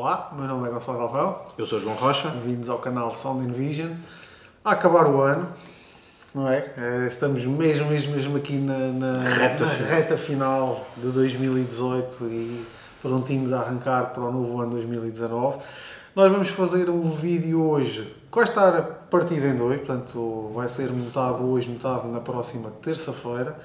Olá, meu nome é Gonçalo Galvão. Eu sou João Rocha. Bem-vindos ao canal Sound & Vision. A acabar o ano, não é? Estamos mesmo aqui na reta final de 2018 e prontinhos a arrancar para o novo ano 2019. Nós vamos fazer um vídeo hoje que vai estar partido em dois, portanto vai ser metade hoje, metade na próxima terça-feira.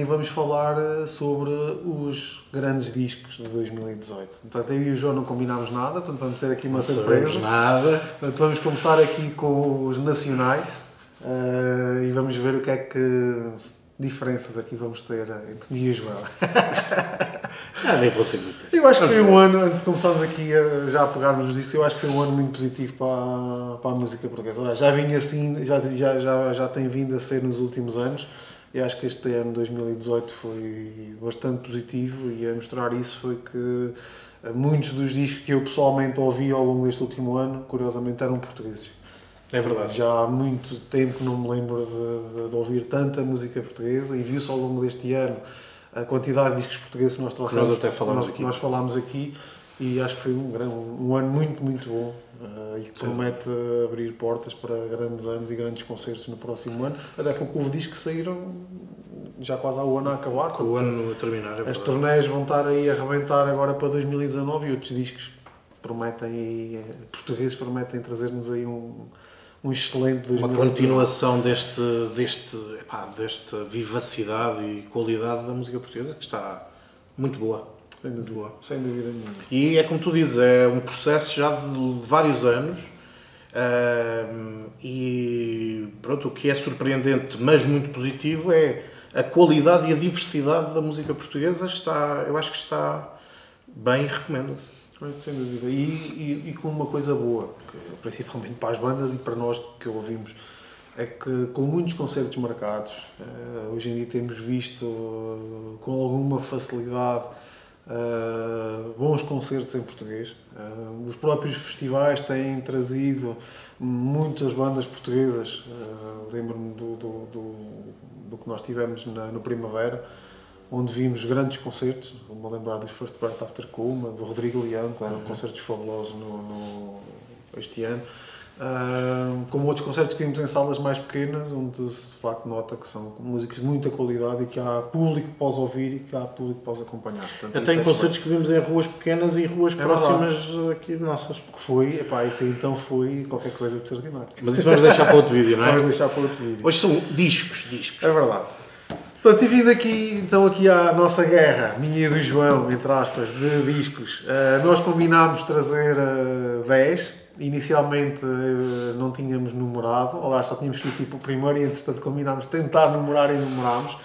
E vamos falar sobre os grandes discos de 2018. Portanto, eu e o João não combinámos nada, portanto vamos ter aqui uma surpresa. Portanto, vamos começar aqui com os nacionais e vamos ver o que é que diferenças aqui vamos ter entre mim e o João. Nem vou ser muito. Eu acho que foi um ano, antes de começarmos aqui a já pegarmos os discos, eu acho que foi um ano muito positivo para a música portuguesa. Já vinha assim, já tem vindo a ser nos últimos anos. Eu acho que este ano 2018 foi bastante positivo e a mostrar isso foi que muitos dos discos que eu pessoalmente ouvi ao longo deste último ano, curiosamente, eram portugueses. É verdade. Já há muito tempo não me lembro de ouvir tanta música portuguesa e viu-se ao longo deste ano a quantidade de discos portugueses que nós trouxemos. Nós até falámos aqui. Nós falámos aqui e acho que foi um ano muito bom. E que promete abrir portas para grandes anos e grandes concertos no próximo ano, até porque houve discos que saíram já quase há o ano a acabar. Com o ano a terminar. As turnés vão estar aí a arrebentar agora para 2019 e outros discos prometem, portugueses prometem trazer-nos aí um excelente 2019. Uma continuação desta vivacidade e qualidade da música portuguesa que está muito boa. Sem dúvida nenhuma. E é como tu dizes, é um processo já de vários anos e pronto, o que é surpreendente, mas muito positivo, é a qualidade e a diversidade da música portuguesa. Eu acho que está bem e recomenda-se. Sem dúvida. E com uma coisa boa, que, principalmente para as bandas e para nós que ouvimos, é que com muitos concertos marcados, hoje em dia temos visto com alguma facilidade bons concertos em português. Os próprios festivais têm trazido muitas bandas portuguesas. Lembro-me do que nós tivemos no Primavera, onde vimos grandos concertos. Vou-me lembrar dos First Birth After Coma, do Rodrigo Leão, que eram concertos fabulosos este ano. Como outros concertos que vimos em salas mais pequenas, onde se de facto nota que são músicos de muita qualidade e que há público para os ouvir e que há público para os acompanhar. Portanto, até em concertos que vimos em ruas pequenas e ruas próximas aqui nossas. Que foi, isso aí então foi qualquer coisa de extraordinário. Mas isso vamos deixar para outro vídeo, não é? Vamos deixar para outro vídeo. Hoje são discos. É verdade. Portanto, e vindo aqui, então, aqui à nossa guerra, minha e do João, entre aspas, de discos, nós combinámos trazer 10. Inicialmente não tínhamos numerado, ou lá só tínhamos que ir tipo o primeiro e entretanto combinámos tentar numerar e numerámos.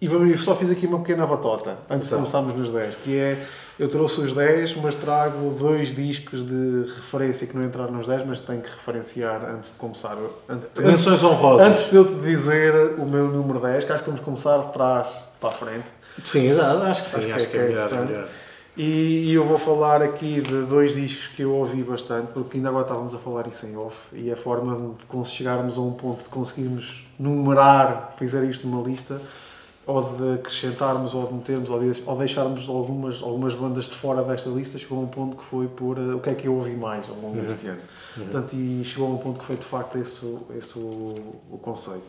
E só fiz aqui uma pequena batota antes de começarmos nos 10, que é, eu trouxe os 10, mas trago dois discos de referência que não entraram nos 10, mas tenho que referenciar antes de começar. Menções honrosas. Antes de eu te dizer o meu número 10, que acho que vamos começar de trás para a frente. Sim, acho que é melhor. E eu vou falar aqui de dois discos que eu ouvi bastante, porque ainda agora estávamos a falar isso em off, e a forma de chegarmos a um ponto de conseguirmos numerar, fazer isto numa lista, ou de acrescentarmos, ou de metermos, ou deixarmos algumas bandas de fora desta lista, chegou a um ponto que foi por o que é que eu ouvi mais ao longo deste ano. Portanto, e chegou a um ponto que foi de facto esse o conceito.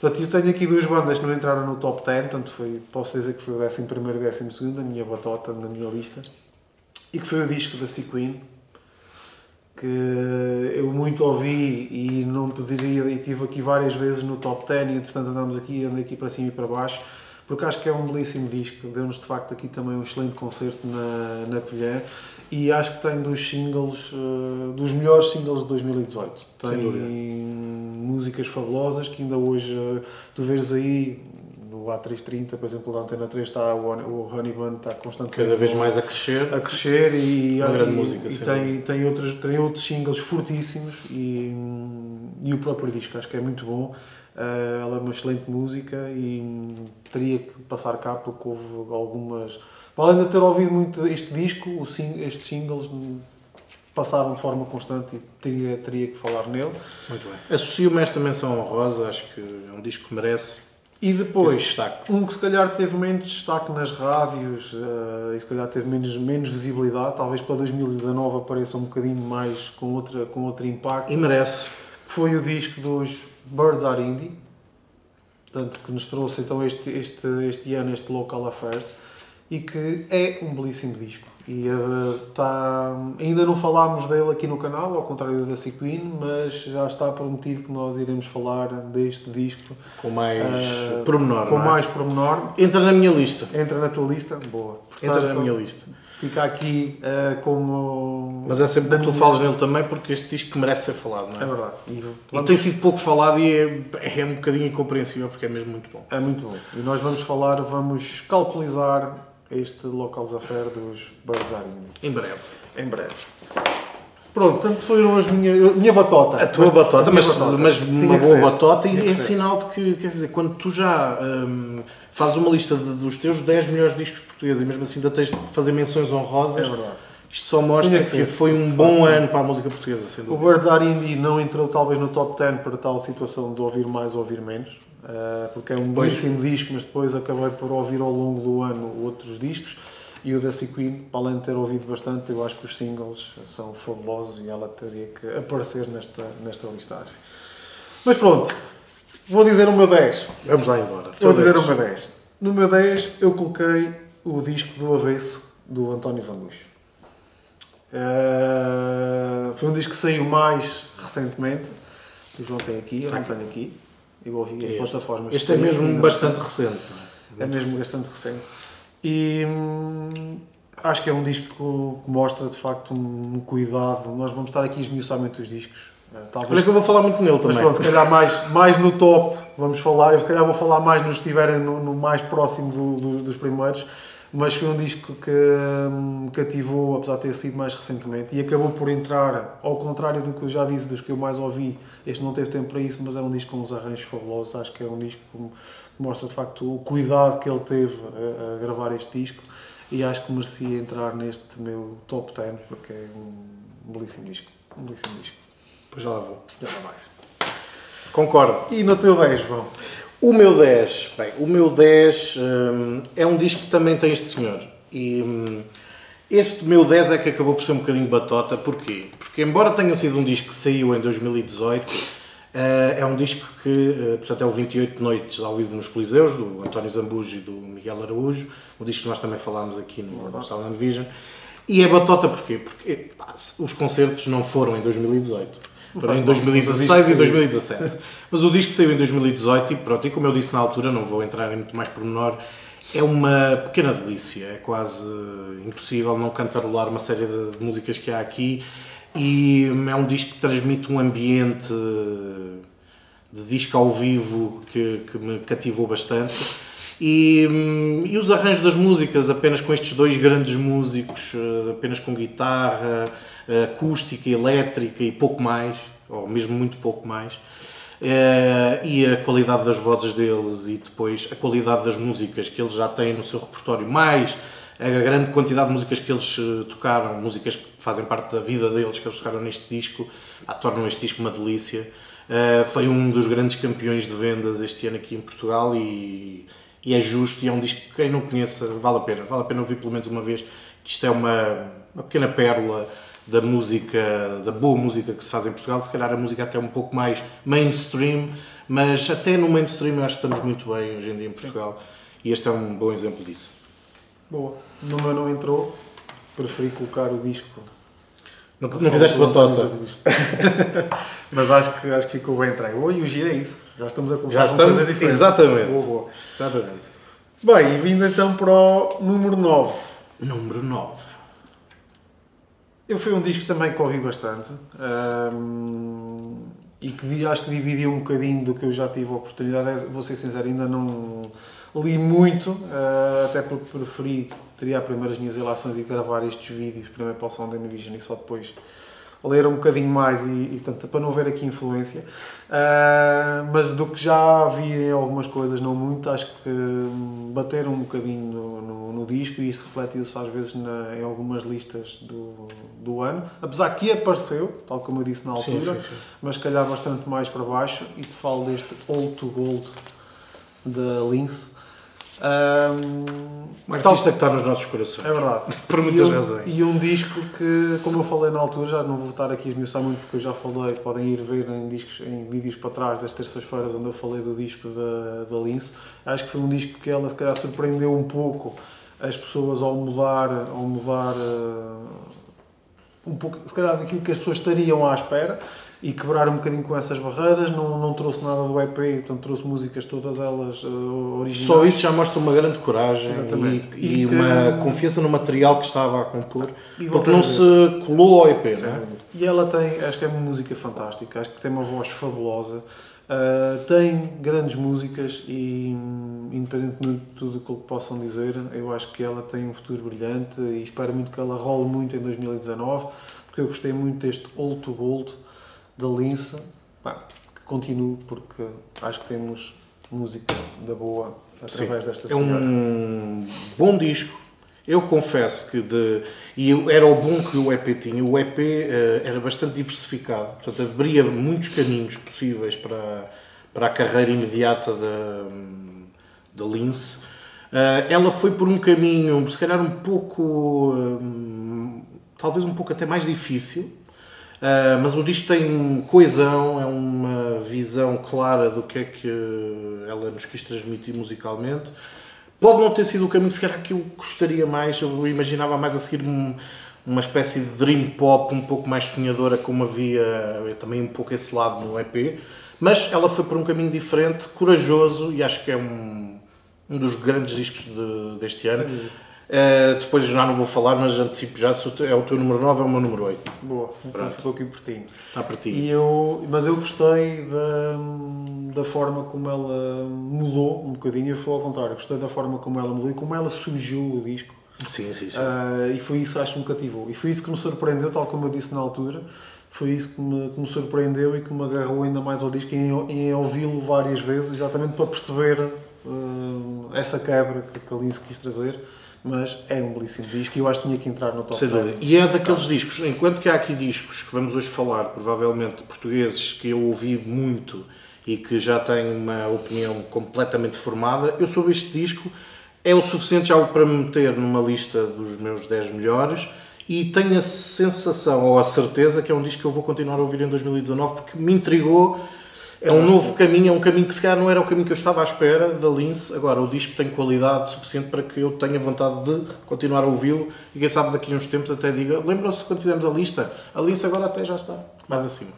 Portanto, eu tenho aqui duas bandas que não entraram no top 10, portanto posso dizer que foi o 11º e o 12º, a minha batota, na minha lista, e que foi o disco da Sea Queen, que eu muito ouvi e não poderia, e estive aqui várias vezes no top 10 e entretanto andei aqui para cima e para baixo, porque acho que é um belíssimo disco, deu-nos de facto aqui também um excelente concerto na Covilhã, e acho que tem dos melhores singles de 2018. Tem músicas fabulosas que ainda hoje tu vês aí no A330, por exemplo, na Antena 3 está o Honey Bun, está constantemente cada vez mais a crescer e uma grande música, e tem outros singles fortíssimos e o próprio disco acho que é muito bom. Ela é uma excelente música e teria que passar cá porque houve algumas, para além de ter ouvido muito este disco, estes singles passaram de forma constante e teria que falar nele. Muito bem. Associo-me a esta menção honrosa, acho que é um disco que merece E depois, um que se calhar teve menos destaque nas rádios e se calhar teve menos visibilidade, talvez para 2019 apareça um bocadinho mais com outro impacto. E merece. Foi o disco dos Birds Are Indie, portanto, que nos trouxe então este ano este Local Affairs, e que é um belíssimo disco. E ainda não falámos dele aqui no canal, ao contrário da Sequin, mas já está prometido que nós iremos falar deste disco com mais pormenor. Com mais pormenor. Entra na minha lista. Entra na tua lista? Boa. Portanto, entra na minha lista. Fica aqui como... Mas é sempre que tu falas nele também, porque este disco merece ser falado, não é? É verdade. E tem sido pouco falado e é um bocadinho incompreensível, porque é mesmo muito bom. É muito bom. E nós vamos calculizar este Local Affair dos Birds Are Indie. Em breve. Em breve. Pronto, portanto foram as minha batota. A tua batota, mas uma boa batota. E é sinal de que, quer dizer, quando tu já fazes uma lista dos teus 10 melhores discos portugueses e mesmo assim ainda tens de fazer menções honrosas, é verdade. Isto só mostra que foi um bom ano para a música portuguesa, sem dúvida. O Birds Are Indie não entrou talvez no top 10 para tal situação de ouvir mais ou ouvir menos. Porque é um belíssimo disco, mas depois acabei por ouvir ao longo do ano outros discos, e o da Sequin, para além de ter ouvido bastante, eu acho que os singles são fabulosos e ela teria que aparecer nesta listagem. Mas pronto, vou dizer o meu 10. Vamos lá embora. Vou dizer o meu 10. No meu 10 eu coloquei o disco do Avesso, do António Zambujo. Foi um disco que saiu mais recentemente. O João tem aqui, eu não tenho aqui. Eu ouvi em plataformas. Este é mesmo bastante recente. É mesmo bastante recente. E acho que é um disco que mostra de facto um cuidado. Nós vamos estar aqui a esmiuçar muito os discos. Talvez... Olha que eu vou falar muito nele também. Mas pronto, se calhar mais no top vamos falar. Eu se calhar vou falar mais nos que estiverem no mais próximo dos primeiros. Mas foi um disco que me cativou, apesar de ter sido mais recentemente, e acabou por entrar, ao contrário do que eu já disse, dos que eu mais ouvi, este não teve tempo para isso, mas é um disco com uns arranjos fabulosos. Acho que é um disco que mostra de facto o cuidado que ele teve a gravar este disco, e acho que merecia entrar neste meu top 10, porque é um belíssimo disco. Um belíssimo disco. Pois já lá vou. Já lá mais. Concordo. E no teu 10, João? O meu 10, bem, o meu 10 é um disco que também tem este senhor, e este meu 10 é que acabou por ser um bocadinho batota. Porquê? Porque embora tenha sido um disco que saiu em 2018, é um disco que, portanto, é o 28 Noites ao Vivo nos Coliseus, do António Zambujo e do Miguel Araújo, um disco que nós também falámos aqui no Sound & Vision, e é batota porquê? Porque pá, os concertos não foram em 2018. Foram em 2016 e 2017. Mas o disco saiu em 2018 e pronto, e como eu disse na altura, não vou entrar em muito mais pormenor, é uma pequena delícia, é quase impossível não cantarolar uma série de músicas que há aqui, e é um disco que transmite um ambiente de disco ao vivo que me cativou bastante. E os arranjos das músicas, apenas com estes dois grandes músicos, apenas com guitarra acústica, elétrica e pouco mais, ou mesmo muito pouco mais, e a qualidade das vozes deles, e depois a qualidade das músicas que eles já têm no seu repertório, mais a grande quantidade de músicas que eles tocaram, músicas que fazem parte da vida deles, que eles tocaram neste disco, tornam este disco uma delícia. Foi um dos grandes campeões de vendas este ano aqui em Portugal, e é justo, e é um disco que quem não conheça vale a pena ouvir pelo menos uma vez, que isto é uma pequena pérola da música, da boa música que se faz em Portugal, se calhar a música até um pouco mais mainstream, mas até no mainstream eu acho que estamos muito bem hoje em dia em Portugal, e este é um bom exemplo disso. Boa, no meu não entrou, preferi colocar o disco. Não fizeste batota. Mas acho que ficou bem entregue. E o giro é isso. Já estamos a começar com coisas diferentes. Exatamente. Boa, boa. Exatamente. Bem, e vindo então para o número 9. Número 9. Eu fui um disco também que ouvi bastante. E que acho que dividiu um bocadinho do que eu já tive a oportunidade. Vou ser sincero, ainda não li muito. Até porque preferi teria primeiro as minhas relações e gravar estes vídeos, primeiro para o Sound & Vision e só depois ler um bocadinho mais, e tanto, para não haver aqui influência, mas do que já vi algumas coisas, não muito, acho que bateram um bocadinho no disco, e isso refletiu-se às vezes em algumas listas do ano, apesar que apareceu, tal como eu disse na altura, sim, mas se calhar bastante mais para baixo, e te falo deste Old to Gold da Lince. Um artista que está nos nossos corações. É verdade. Por muitas razões. E um disco que, como eu falei na altura, já não vou estar aqui a esmiuçar muito porque eu já falei, podem ir ver em, vídeos para trás das terças-feiras onde eu falei do disco da Lince. Acho que foi um disco que ela se calhar surpreendeu um pouco as pessoas ao mudar, um pouco, se calhar, daquilo que as pessoas estariam à espera e quebrar um bocadinho com essas barreiras. Não trouxe nada do EP, portanto trouxe músicas todas elas originais. Só isso já mostra uma grande coragem e uma confiança no material que estava a compor, porque não se colou ao EP, não é? E ela tem, acho que é uma música fantástica, acho que tem uma voz fabulosa, tem grandes músicas e, independentemente de tudo o que possam dizer, eu acho que ela tem um futuro brilhante e espero muito que ela role muito em 2019, porque eu gostei muito deste Old to Gold da Lince, que continuo, porque acho que temos música da boa através desta senhora. É um bom disco, eu confesso que era o bom que o EP tinha. O EP era bastante diversificado, portanto abria muitos caminhos possíveis para a carreira imediata da Lince. Ela foi por um caminho, se calhar um pouco, talvez um pouco até mais difícil. Mas o disco tem coesão, é uma visão clara do que é que ela nos quis transmitir musicalmente. Pode não ter sido o caminho, se calhar, que eu gostaria mais. Eu imaginava mais a seguir uma espécie de dream pop um pouco mais sonhadora, como havia também um pouco esse lado no EP. Mas ela foi por um caminho diferente, corajoso, e acho que é um dos grandes discos deste ano. Depois já não vou falar, mas antecipo já, é o teu número 9, é o meu número 8. Boa, então ficou aqui pertinho. Está pertinho. Mas eu gostei da forma como ela mudou um bocadinho, eu fui ao contrário, gostei da forma como ela mudou e como ela surgiu o disco. Sim. E foi isso que acho que me cativou. E foi isso que me surpreendeu, tal como eu disse na altura, foi isso que me surpreendeu e que me agarrou ainda mais ao disco e ouvi-lo várias vezes, exatamente para perceber essa quebra que a Lince quis trazer. Mas é um belíssimo disco e eu acho que tinha que entrar no top 10. E é daqueles discos, enquanto que há aqui discos que vamos hoje falar, provavelmente portugueses, que eu ouvi muito e que já tenho uma opinião completamente formada, eu sobre este disco é o suficiente já para me meter numa lista dos meus 10 melhores e tenho a sensação, ou a certeza, que é um disco que eu vou continuar a ouvir em 2019 porque me intrigou. É um novo caminho, é um caminho que se calhar não era o caminho que eu estava à espera da Lince. Agora, o disco tem qualidade suficiente para que eu tenha vontade de continuar a ouvi-lo e quem sabe daqui a uns tempos até diga, lembram-se quando fizemos a lista? A Lince agora até já está mais acima.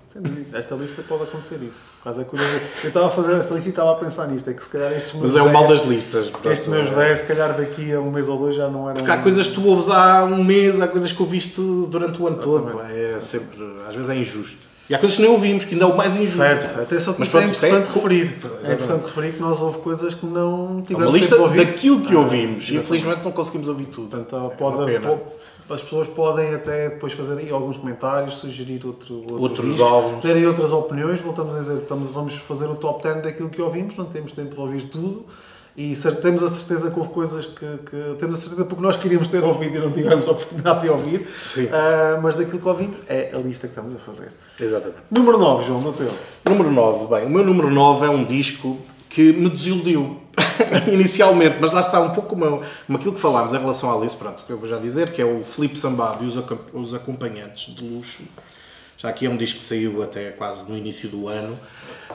Esta lista pode acontecer isso. Quase é curioso. Eu estava a fazer esta lista e estava a pensar nisto, é que se calhar estes meus 10... Mas é o mal das listas. Estes meus 10, se calhar daqui a um mês ou dois já não eram... Porque há coisas que tu ouves há um mês, há coisas que ouviste durante o ano todo. É sempre, às vezes é injusto. E há coisas que não ouvimos, que ainda é o mais injusto. Certo, atenção que isso é importante referir. É importante referir que nós houve coisas que não tivemos tempo de ouvir. Uma lista daquilo que ouvimos. Infelizmente não conseguimos ouvir tudo. Então, as pessoas podem até depois fazer aí alguns comentários, sugerir outros álbuns, terem outras opiniões. Voltamos a dizer, vamos fazer o top 10 daquilo que ouvimos, não temos tempo de ouvir tudo. E temos a certeza que houve coisas que temos a certeza porque nós queríamos ter ouvido e não tivemos a oportunidade de ouvir. Sim. Mas daquilo que ouvimos é a lista que estamos a fazer. Exatamente. Número 9, João, Mateus. Número 9, bem, o meu número 9 é um disco que me desiludiu inicialmente, mas lá está um pouco como aquilo que falámos em relação à Lince, pronto, que eu vou já dizer, que é o Filipe Sambado e os Acompanhantes de Luxo. Já aqui é um disco que saiu até quase no início do ano,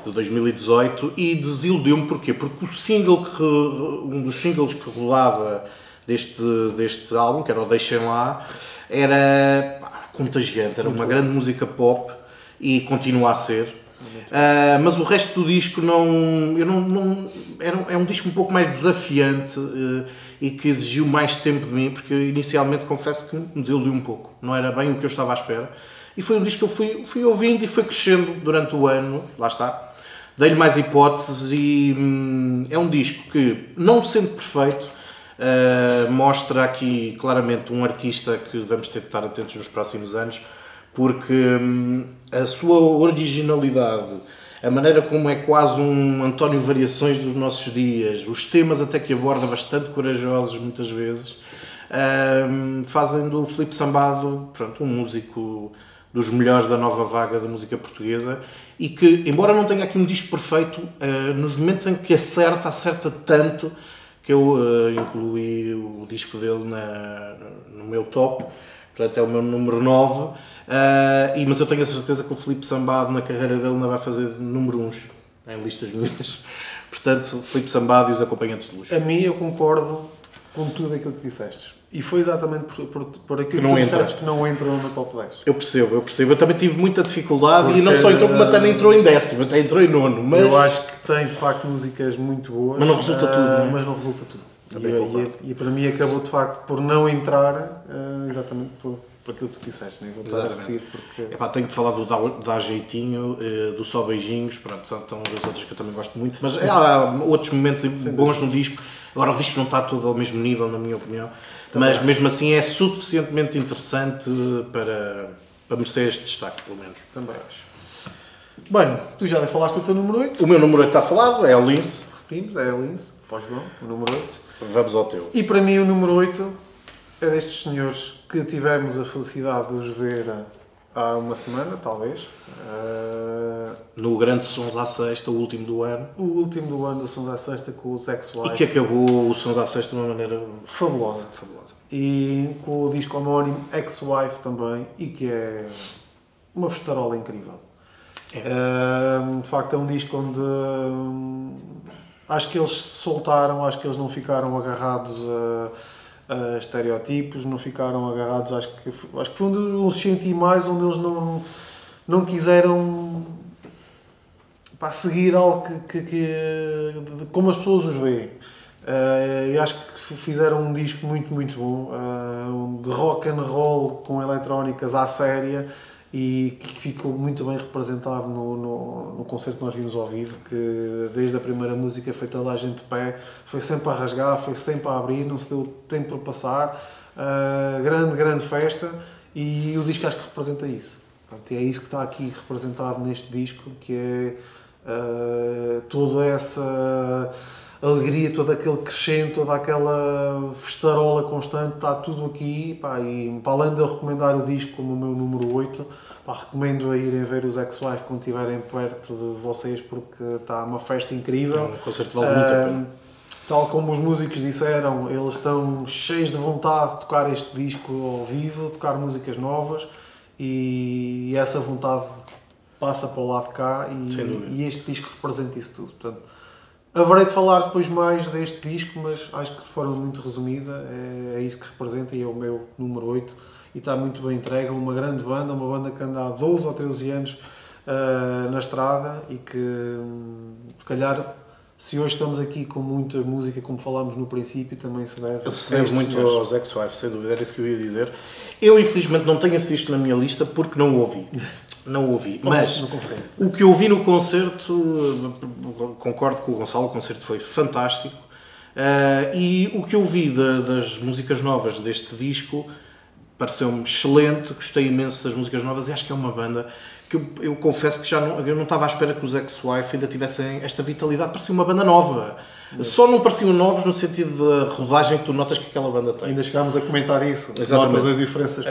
de 2018, e desiludiu-me porquê? Porque um dos singles que rolava deste álbum, que era o Deixem Lá, era contagiante, era uma grande música pop e continua a ser. Mas o resto do disco é um disco um pouco mais desafiante e que exigiu mais tempo de mim, porque inicialmente confesso que me desiludiu um pouco, não era bem o que eu estava à espera. E foi um disco que eu fui ouvindo e foi crescendo durante o ano, lá está. Dei-lhe mais hipóteses e é um disco que, não sendo perfeito, mostra aqui claramente um artista que vamos ter de estar atentos nos próximos anos, porque a sua originalidade, a maneira como é quase um António Variações dos nossos dias, os temas até que aborda bastante corajosos muitas vezes, fazem do Filipe Sambado, pronto, um músico dos melhores da nova vaga da música portuguesa e que, embora não tenha aqui um disco perfeito, nos momentos em que acerta, acerta tanto que eu incluí o disco dele no meu top, portanto é o meu número 9, mas eu tenho a certeza que o Filipe Sambado na carreira dele não vai fazer número 1 em listas minhas, portanto Filipe Sambado e os Acompanhantes de Luxo. A mim, eu concordo com tudo aquilo que disseste. E foi exatamente por aquilo que disseste que não entram no top 10. Eu percebo. Eu também tive muita dificuldade. Porque, e não só entrou, como até nem entrou em décimo, até entrou em nono. Mas... eu acho que tem, de facto, músicas muito boas. Mas não resulta tudo, não é? Mas não resulta tudo. E para mim acabou, de facto, por não entrar, exatamente por aquilo que tu disseste. Né? Vou estar a repetir porque... Epá, tenho de falar do Dá Jeitinho, do Só Beijinhos, pronto, são as outras que eu também gosto muito. Mas há outros momentos bons no disco. Agora o disco não está todo ao mesmo nível, na minha opinião. Também. Mas mesmo assim é suficientemente interessante para merecer este destaque, pelo menos. Também acho. Bem, tu já falaste o teu número 8. O meu número 8 está falado, é o Lince. Repetimos, é o Lince. Pós João, o número 8. Vamos ao teu. E para mim o número 8 é destes senhores que tivemos a felicidade de os ver há uma semana, talvez. No grande Sons à Sexta, o último do ano. O último do ano do Sons à Sexta com os Ex-Wife. E que acabou o Sons à Sexta de uma maneira fabulosa. E com o disco homónimo Ex-Wife também, e que é uma festarola incrível. É. De facto é um disco onde acho que eles se soltaram, acho que eles não ficaram agarrados a estereotipos, não ficaram agarrados, acho que foi onde eu senti mais, onde eles não quiseram para seguir algo que como as pessoas os veem. E acho que fizeram um disco muito bom, de rock and roll com eletrónicas à séria, e que ficou muito bem representado no concerto que nós vimos ao vivo, que desde a primeira música foi toda a gente de pé, foi sempre a rasgar, foi sempre a abrir, não se deu tempo para passar, grande festa, e o disco acho que representa isso. Portanto, é isso que está aqui representado neste disco, que é toda essa alegria, todo aquele crescente, toda aquela festarola constante, está tudo aqui. Pá, e para além de eu recomendar o disco como o meu número 8, pá, recomendo a irem ver os Ex-Wife quando estiverem perto de vocês, porque está uma festa incrível. O concerto vale muito a pena. Tal como os músicos disseram, eles estão cheios de vontade de tocar este disco ao vivo, tocar músicas novas, e essa vontade passa para o lado de cá, e este disco representa isso tudo. Portanto, haverei de falar depois mais deste disco, mas acho que de forma muito resumida é isso que representa, e é o meu número 8, e está muito bem entregue. Uma grande banda, uma banda que anda há 12 ou 13 anos na estrada, e que se calhar, se hoje estamos aqui com muita música, como falámos no princípio, também se deve... Se deve muito aos Ex-Wife, sem dúvida, era isso que eu ia dizer. Eu infelizmente não tenho esse disco na minha lista porque não o ouvi. Mas o que eu ouvi no concerto, concordo com o Gonçalo, o concerto foi fantástico, e o que eu ouvi das músicas novas deste disco pareceu-me excelente, gostei imenso das músicas novas, e acho que é uma banda que eu confesso que eu não estava à espera que os Ex-Wife ainda tivessem esta vitalidade, parecia uma banda nova. Só não pareciam novos no sentido da rodagem que tu notas que aquela banda tem. Ainda chegámos a comentar isso. Exatamente. Notas as diferenças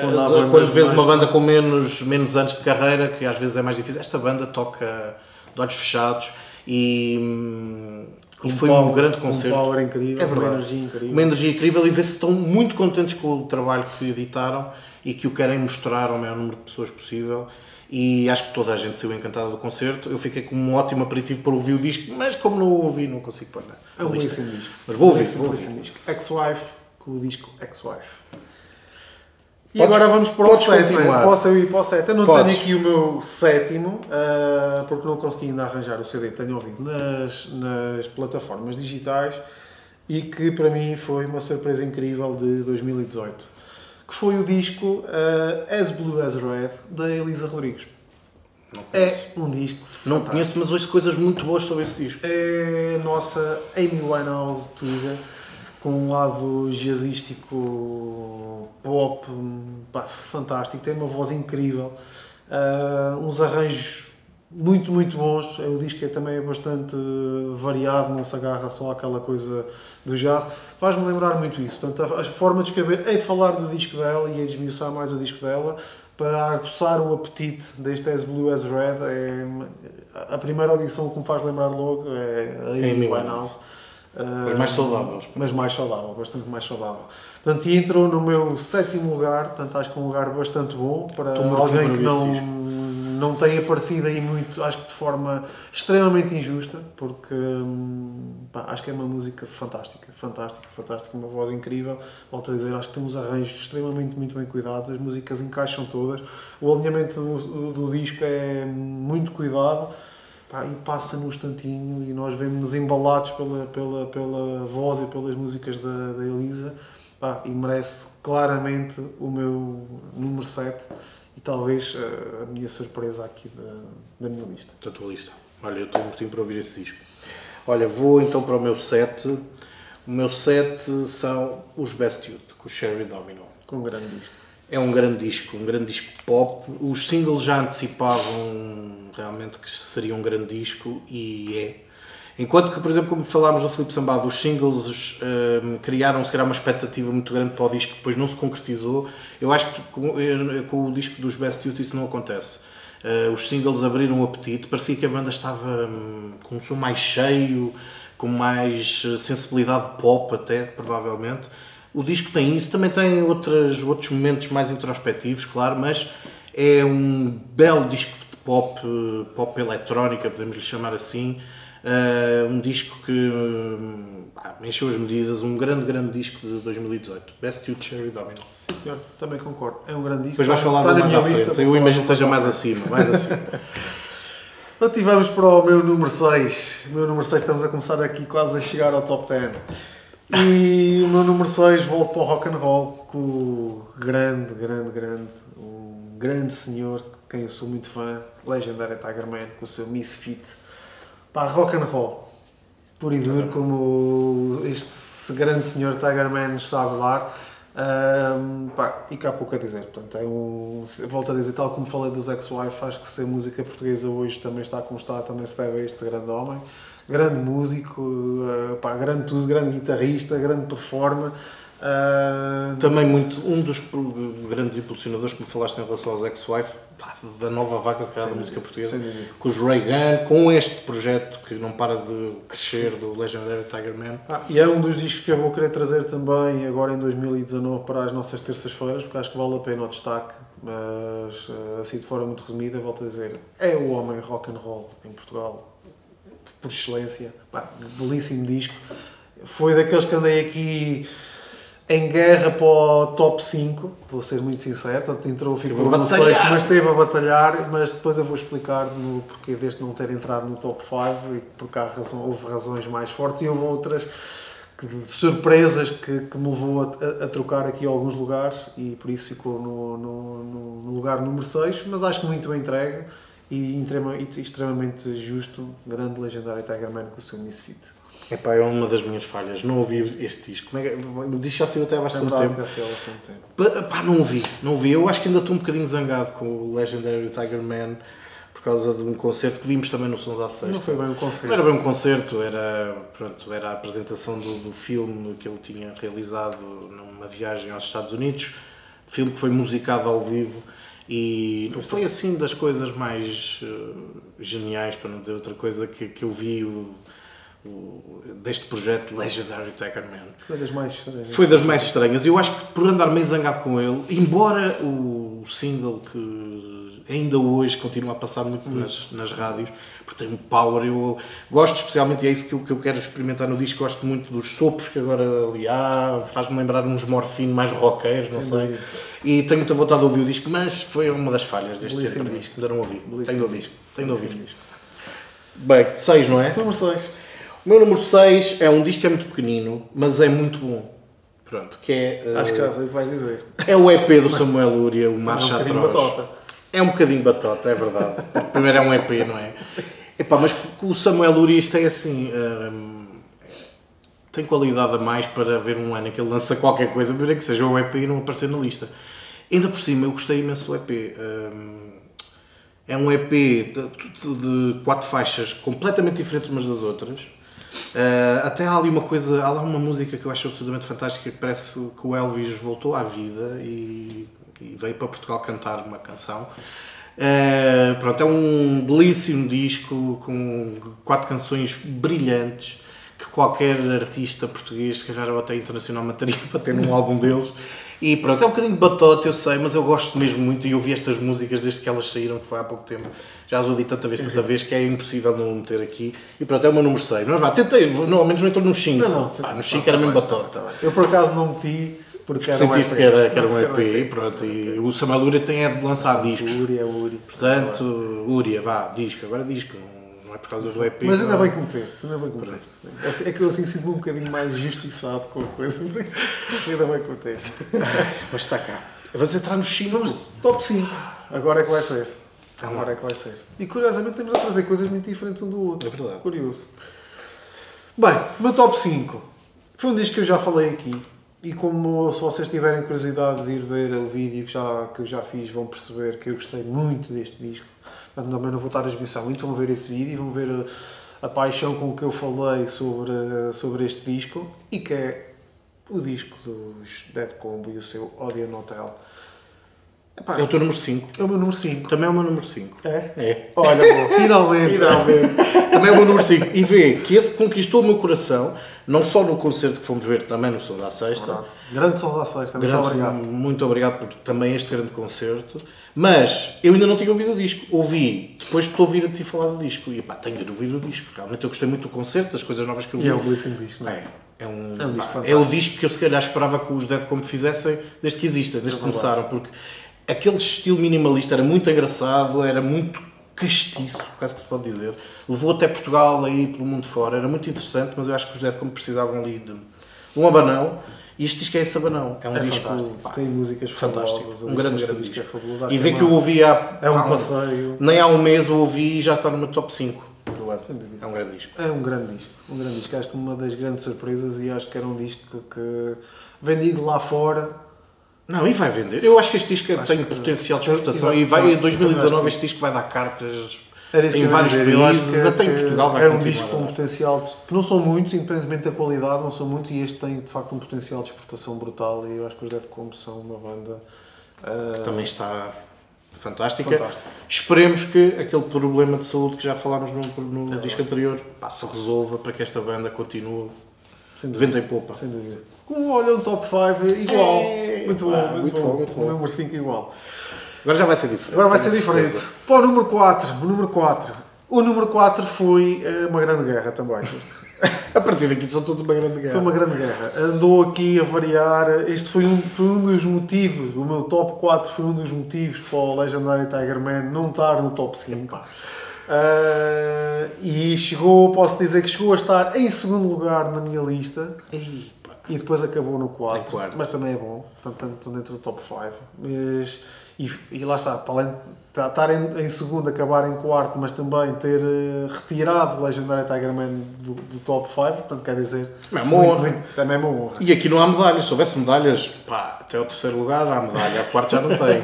quando vês uma banda com menos anos de carreira, que às vezes é mais difícil. Esta banda toca de olhos fechados, e foi um grande concerto. Um power incrível, é verdade. Uma energia incrível, e vê-se estão muito contentes com o trabalho que editaram e que o querem mostrar ao maior número de pessoas possível. E acho que toda a gente saiu encantada do concerto. Eu fiquei com um ótimo aperitivo para ouvir o disco, mas como não o ouvi, não consigo pôr nada. É um belíssimo disco. Mas vou ouvir. Disco. Ex-Wife, com o disco Ex-Wife. E agora vamos para o sétimo. Posso eu ir para o sétimo? Eu não tenho aqui o meu sétimo, porque não consegui ainda arranjar o CD que tenho ouvido nas plataformas digitais, e que para mim foi uma surpresa incrível de 2018. Que foi o disco As Blue As Red, da Elisa Rodrigues. É um disco fantástico. Não conheço, mas ouço coisas muito boas sobre esse disco. É a nossa Amy Winehouse tuga, com um lado jazzístico pop, pá, fantástico. Tem uma voz incrível, uns arranjos muito bons. O disco é também bastante variado, não se agarra só àquela coisa do jazz. Faz-me lembrar muito isso. Portanto, a forma de escrever é de falar do disco dela e é de esmiuçar mais o disco dela. para aguçar o apetite deste As Blue As Red. É, a primeira audição que me faz lembrar logo é a Amy Winehouse. Mas mais saudável. Mas mais saudável, bastante mais saudável. Portanto, entrou no meu 7º lugar, portanto, acho que é um lugar bastante bom para alguém que não tem aparecido aí muito, acho que de forma extremamente injusta, porque pá, acho que é uma música fantástica, fantástica, fantástica, uma voz incrível. Volto a dizer, acho que tem uns arranjos extremamente muito bem cuidados, as músicas encaixam todas, o alinhamento do disco é muito cuidado. Pá, e passa num instantinho e nós vemos-nos embalados pela voz e pelas músicas da Elisa. Pá, e merece claramente o meu número 7 e talvez a minha surpresa aqui da minha lista. Da tua lista. Olha, eu estou muito para ouvir esse disco. Olha, vou então para o meu 7. O meu 7 são os Best Youth, com o Cherry Domino. Com um grande disco. É um grande disco pop. Os singles já antecipavam realmente que seria um grande disco e é. Enquanto que, por exemplo, como falámos do Filipe Sambado, os singles criaram, se calhar, uma expectativa muito grande para o disco que depois não se concretizou. Eu acho que com o disco dos Best Youth isso não acontece. Os singles abriram o apetite, parecia que a banda estava com um som mais cheio, com mais sensibilidade pop até, provavelmente. O disco tem isso, também tem outros momentos mais introspectivos, claro, mas é um belo disco de pop eletrónica, podemos lhe chamar assim, um disco que encheu as medidas, um grande disco de 2018, Best Youth, Cherry Domino. Sim senhor, também concordo, é um grande disco. Depois vais falar mais à frente, eu imagino que esteja mais acima, mais acima. Então tivemos para o meu número 6, estamos a começar aqui quase a chegar ao top 10. E o meu número 6 volto para o rock and roll com o grande senhor, quem eu sou muito fã, Legendary Tiger Man, com o seu Miss Fit. Pá, rock and roll, puro e duro, como este grande senhor Tiger Man está a falar. Pá, e cá há pouco a dizer, portanto, volto a dizer, tal como falei dos Ex-Wife, acho que se a música portuguesa hoje também está a constar, também se deve a este grande homem. Grande músico, pá, grande tudo, grande guitarrista, grande performer. Também muito, um dos grandes impulsionadores, como falaste em relação aos Ex-Wife, da nova vaca de da música portuguesa, com os Ray Gun, com este projeto que não para de crescer, do Legendary Tiger Man. E é um dos discos que eu vou querer trazer também agora em 2019 para as nossas terças-feiras, porque acho que vale a pena o destaque, mas assim de forma muito resumida, volto a dizer, é o homem rock and roll em Portugal. Por excelência, pá, belíssimo disco. Foi daqueles que andei aqui em guerra para o top 5, vou ser muito sincero, tanto entrou, ficou no 6, mas esteve a batalhar, mas depois eu vou explicar no porquê deste não ter entrado no top 5 e porque houve razões mais fortes e houve outras surpresas que me levou a trocar aqui alguns lugares e por isso ficou no lugar número 6, mas acho que muito bem entregue. E extremamente justo, grande Legendary Tiger Man com o seu Miss Fit. Epá, é uma das minhas falhas, não ouvi este disco. O disco já saiu até há bastante tempo. Epá, não ouvi. Eu acho que ainda estou um bocadinho zangado com o Legendary Tiger Man por causa de um concerto que vimos também no Sons à Sexta. Não foi bem um concerto. Não era bem um concerto, era a apresentação do filme que ele tinha realizado numa viagem aos Estados Unidos, filme que foi musicado ao vivo. E foi assim das coisas mais geniais, para não dizer outra coisa, que eu vi deste projeto Legendary Tiger Man. Foi das mais estranhas. Foi das mais estranhas. Eu acho que por andar meio zangado com ele, embora o single que ainda hoje continua a passar muito nas rádios, porque tem um power, eu gosto especialmente, e é isso que eu quero experimentar no disco, gosto muito dos sopros que agora ali há, faz-me lembrar uns Morfino mais roqueiros, não sei. E tenho muita vontade de ouvir o disco, mas foi uma das falhas deste sempre disco. Ainda não ouvi. Tenho de ouvir. Bem, 6, não é? Número 6. O meu número 6 é um disco que é muito pequenino, mas é muito bom. Pronto, que é... Acho que já sei o que vais dizer. É o EP do Samuel Uria, o Marcha Atroz. É um bocadinho batota, é verdade. Primeiro é um EP, não é? Epá, mas o Samuel Uria, isto é assim... tem qualidade a mais para haver um ano em que ele lança qualquer coisa, mas é que seja o EP e não aparecer na lista. Ainda por cima, eu gostei imenso do EP. É um EP de 4 faixas completamente diferentes umas das outras. Até há ali uma coisa, há lá uma música que eu acho absolutamente fantástica, que parece que o Elvis voltou à vida e e veio para Portugal cantar uma canção. Pronto, é um belíssimo disco com 4 canções brilhantes que qualquer artista português, se calhar ou até internacional, mataria para ter num álbum deles. E pronto, é um bocadinho batota, eu sei, mas eu gosto mesmo muito e ouvi estas músicas desde que elas saíram, que foi há pouco tempo. Já as ouvi tanta vez, que é impossível não meter aqui. E pronto, é o meu número 6. Mas vá, tentei, ao menos não entrou no 5. Não, no 5 era mesmo batota. Eu por acaso não meti, porque sentiste que era um EP, e pronto, e o Samuel Uria tem é de lançar discos. Uria. Portanto, Uria, vá, disco, agora disco. Não é por causa do EP. Mas ainda bem que meteste, ainda bem que meteste. É que eu assim sinto-me um bocadinho mais justiçado com a coisa. Ainda bem que meteste. Mas está cá. Vamos entrar no 5. Vamos, top 5. Agora é que vai ser. Agora é que vai ser. E curiosamente estamos a trazer coisas muito diferentes um do outro. É verdade. Curioso. Bem, o meu top 5 foi um disco que eu já falei aqui. E como, se vocês tiverem curiosidade de ir ver o vídeo que eu já fiz, vão perceber que eu gostei muito deste disco. Mas também não vou estar a esmiuçar muito, vão ver esse vídeo e vão ver a paixão com que eu falei sobre este disco, e que é o disco dos Dead Combo e o seu Odeon Hotel. Epá, é o teu número 5. É o meu número 5. Também é o meu número 5. É? É. Olha, bom, finalmente. Também é o meu número 5. E vê que esse conquistou o meu coração, não só no concerto que fomos ver, também no Sons à Sexta. Grande Sons à Sexta, muito obrigado. Muito obrigado por também este grande concerto. Mas eu ainda não tinha ouvido o disco. Ouvi, depois estou a ouvir a ti falar do disco. E pá, tenho de ouvir o disco. Realmente eu gostei muito do concerto, das coisas novas que eu vi. E é um belíssimo disco, não é? É o disco que eu se calhar esperava que os Dead Combo fizessem desde que existem, desde que começaram, porque aquele estilo minimalista era muito engraçado, era muito castiço, quase que se pode dizer. Levou até Portugal, aí pelo mundo fora, era muito interessante, mas eu acho que os Dead Combo precisavam ali de um abanão, e este disco é esse abanão. É um disco fantástico, pá, tem músicas fantásticas, um grande disco. E vê que eu ouvi há um passeio. Nem há um mês eu ouvi e já está no meu top 5. É um grande disco. É um grande disco. Um grande disco. Acho que uma das grandes surpresas, e acho que era um disco que vendido lá fora. Não, e vai vender. Eu acho que este disco tem potencial de exportação e vai, em 2019 este disco vai dar cartas em vários países, até em Portugal vai continuar. É um disco com potencial, que não são muitos, independentemente da qualidade, não são muitos, e este tem de facto um potencial de exportação brutal, e eu acho que os Dead Combo são uma banda que também está fantástica. Esperemos que aquele problema de saúde que já falámos no disco anterior se resolva, para que esta banda continue de venda em poupa. Sem dúvida. Olha, um top 5 igual. Muito bom. O número 5 igual. Agora já vai ser diferente. Agora vai ser diferente. Pô, o número 4. O número 4 foi uma grande guerra também. A partir daqui são todos uma grande guerra. Foi uma grande guerra. Andou aqui a variar. Este foi um dos motivos. O meu top 4 foi um dos motivos para o Legendary Tiger Man não estar no top 5. E chegou, posso dizer que chegou a estar em segundo lugar na minha lista. E depois acabou no 4, mas também é bom, tanto dentro do top 5. Mas, e lá está, para além de estar em segundo, acabar em 4, mas também ter retirado o Legendary Tiger Man do top 5, portanto quer dizer, também é uma honra. Também é uma honra. E aqui não há medalhas, se houvesse medalhas, pá, até ao terceiro lugar há medalha, ao quarto já não tem.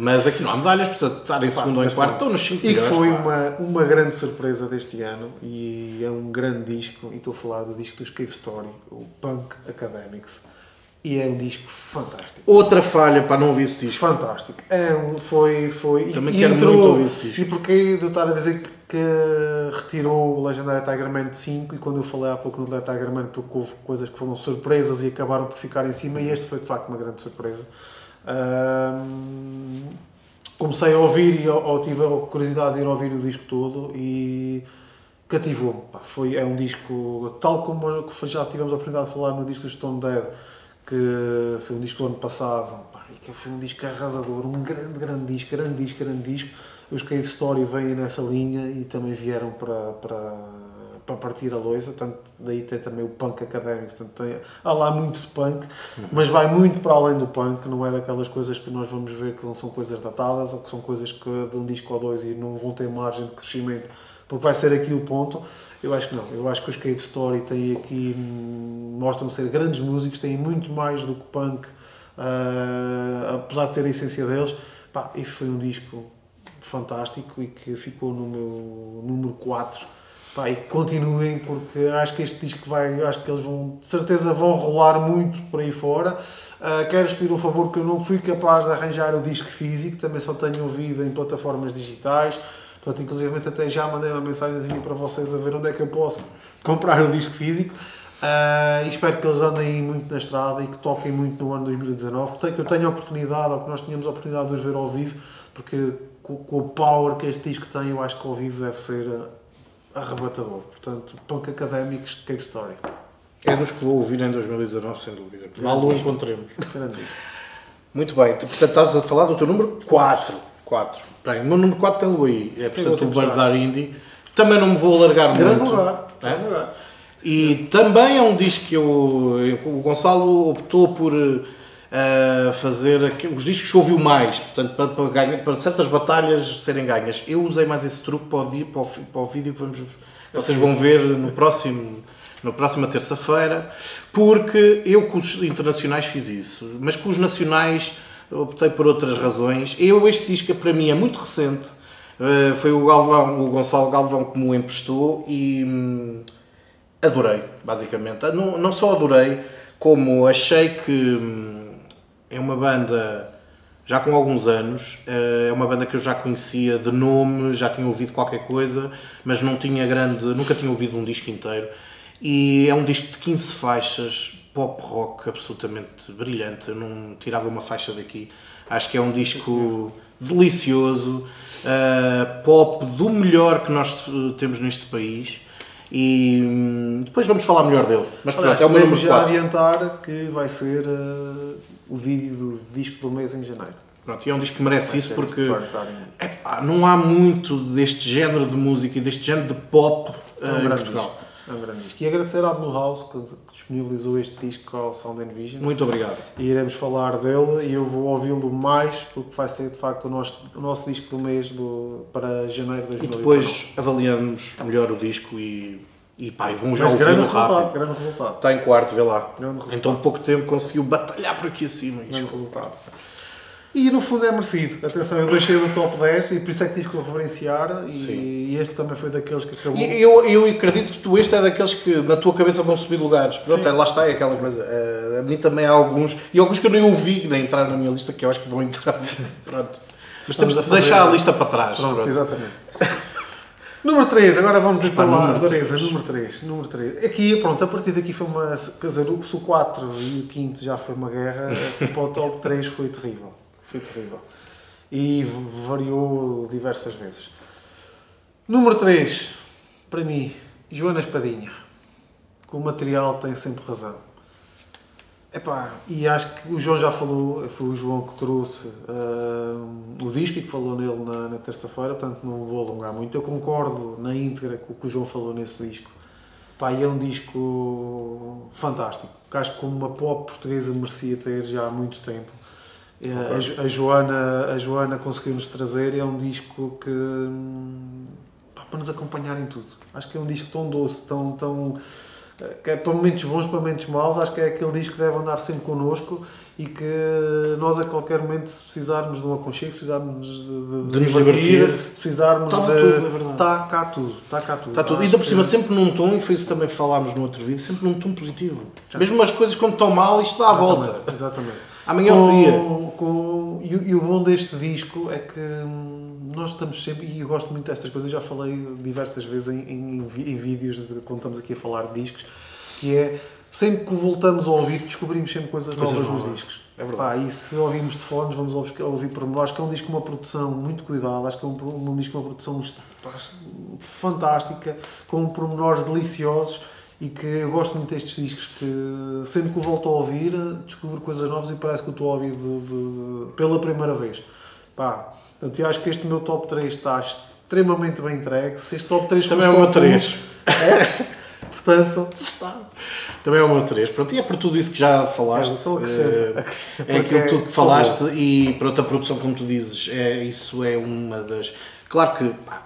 Mas aqui não há medalhas, portanto estar em segundo ou em quarto, estão nos 5 melhores. E que foi uma grande surpresa deste ano, e é um grande disco, e estou a falar do disco dos Cave Story, o Punk Academics. E é um disco fantástico. Outra falha para não ouvir esse disco. Fantástico. Foi. Também quero muito ouvir esse disco. E porquê de eu estar a dizer que retirou o Legendary Tiger Man de 5, e quando eu falei há pouco no Legendary Tiger Man, porque houve coisas que foram surpresas e acabaram por ficar em cima, e este foi de facto uma grande surpresa. Comecei a ouvir e tive a curiosidade de ir ouvir o disco todo e cativou-me. É um disco, tal como já tivemos a oportunidade de falar no disco do Stone Dead, que foi um disco do ano passado, e que foi um disco arrasador, um grande disco. Os Cave Story vêm nessa linha e também vieram para partir a loiça, portanto, daí tem também o Punk Academics, há lá muito de punk, mas vai muito para além do punk, não é daquelas coisas que nós vamos ver que não são coisas datadas, ou que são coisas que de um disco ou dois e não vão ter margem de crescimento, porque vai ser aqui o ponto. Eu acho que não. Eu acho que os Cave Story têm aqui, mostram ser grandes músicos, têm muito mais do que punk, apesar de ser a essência deles. E foi um disco fantástico e que ficou no meu número 4. Pá, e continuem, porque acho que este disco vai, acho que eles vão, de certeza vão rolar muito por aí fora. Quero pedir um favor, que eu não fui capaz de arranjar o disco físico, também só tenho ouvido em plataformas digitais. Portanto, inclusive até já mandei uma mensagenzinha para vocês a ver onde é que eu posso comprar o disco físico. E espero que eles andem muito na estrada e que toquem muito no ano 2019, que eu tenha a oportunidade, ou que nós tenhamos a oportunidade de os ver ao vivo, porque com o power que este disco tem, eu acho que ao vivo deve ser arrebatador. Portanto, Punk Academics, Cave Story. É dos que vou ouvir em 2019, sem dúvida. Mal o encontremos. Muito bem, portanto estás a falar do teu número 4. Bem, o meu número 4 tem-lo aí, é portanto o Birds Are Indie. Também não me vou alargar muito. Grande lugar. E também é um disco que o Gonçalo optou por fazer os discos que ouviu mais, portanto para certas batalhas serem ganhas. Eu usei mais esse truque para o vídeo que vocês vão ver na próxima terça-feira, porque eu com os internacionais fiz isso, mas com os nacionais optei por outras razões. Este disco para mim é muito recente, foi o Gonçalo Galvão que me o emprestou e adorei, basicamente. Não só adorei, como achei que é uma banda já com alguns anos, é uma banda que eu já conhecia de nome, já tinha ouvido qualquer coisa, mas nunca tinha ouvido um disco inteiro. E é um disco de 15 faixas, pop rock absolutamente brilhante, eu não tirava uma faixa daqui. Acho que é um disco delicioso, pop do melhor que nós temos neste país. E depois vamos falar melhor dele, mas pronto, é o meu número 4. Já adiantar que vai ser o vídeo do disco do mês em janeiro. Pronto, e é um disco que merece isso, porque epá, não há muito deste género de música e deste género de pop em Portugal. É um grande disco. E agradecer à Blue House que disponibilizou este disco ao Sound & Vision. Muito obrigado. E iremos falar dele e eu vou ouvi-lo mais, porque vai ser de facto o nosso disco do mês para janeiro de 2019. E depois avaliamos melhor o disco e pá, vão já ouvi-lo rápido. Grande resultado. Está em quarto, vê lá. Então pouco tempo conseguiu batalhar por aqui acima. Grande resultado. E no fundo é merecido. Atenção, eu deixei do top 10 e por isso é que tive que o reverenciar e este também foi daqueles que acabou. E eu acredito que este é daqueles que na tua cabeça vão subir lugares. Pronto, lá está, é aquela coisa. A mim também há alguns, e alguns que eu nem ouvi nem entrar na minha lista, que eu acho que vão entrar. Pronto. Mas temos de deixar a lista para trás. Pronto. Exatamente. Número 3, agora vamos então lá. Número 3. Aqui, pronto, a partir daqui foi uma casarupes, o 4 e o 5 já foi uma guerra, para o top 3 foi terrível. Foi terrível. E variou diversas vezes. Número 3, para mim, Joana Espadinha. Que o material tem sempre razão. Epá, e acho que o João já falou, foi o João que trouxe o disco e que falou nele na terça-feira, portanto não vou alongar muito. Eu concordo na íntegra com o que o João falou nesse disco. Pá, e é um disco fantástico, que acho que como uma pop portuguesa merecia ter já há muito tempo. Okay. A Joana conseguiu-nos trazer, é um disco que pá, para nos acompanhar em tudo. Acho que é um disco tão doce, tão que é para momentos bons, para momentos maus. Acho que é aquele disco que deve andar sempre connosco e que nós a qualquer momento, se precisarmos de um aconchego, se precisarmos de nos divertir, se precisarmos de está cá tudo. E ainda por cima sempre num tom, e foi isso também que falámos no outro vídeo, sempre num tom positivo. Tá. Mesmo as coisas quando estão mal, isto dá à volta. Exatamente. Amanhã e o bom deste disco é que nós estamos sempre, e eu gosto muito destas coisas, eu já falei diversas vezes em vídeos quando estamos aqui a falar de discos, que é sempre que voltamos a ouvir descobrimos sempre coisas novas nos discos. É verdade. Pá, e se ouvimos de fones vamos ouvir por nós. Acho que é um disco com uma produção muito cuidada, acho que é um disco com uma produção fantástica, com pormenores deliciosos. E que eu gosto muito destes discos, que sempre que eu volto a ouvir descubro coisas novas e parece que eu estou a ouvir pela primeira vez. Pá, portanto, eu acho que este meu top 3 está extremamente bem entregue. Se este top 3 também é o meu 3. Portanto, está. Também é o meu 3. Pronto, e é por tudo isso que já falaste. É aquilo tudo que falaste e pronto, a produção, como tu dizes, isso é uma das... Claro que... Pá,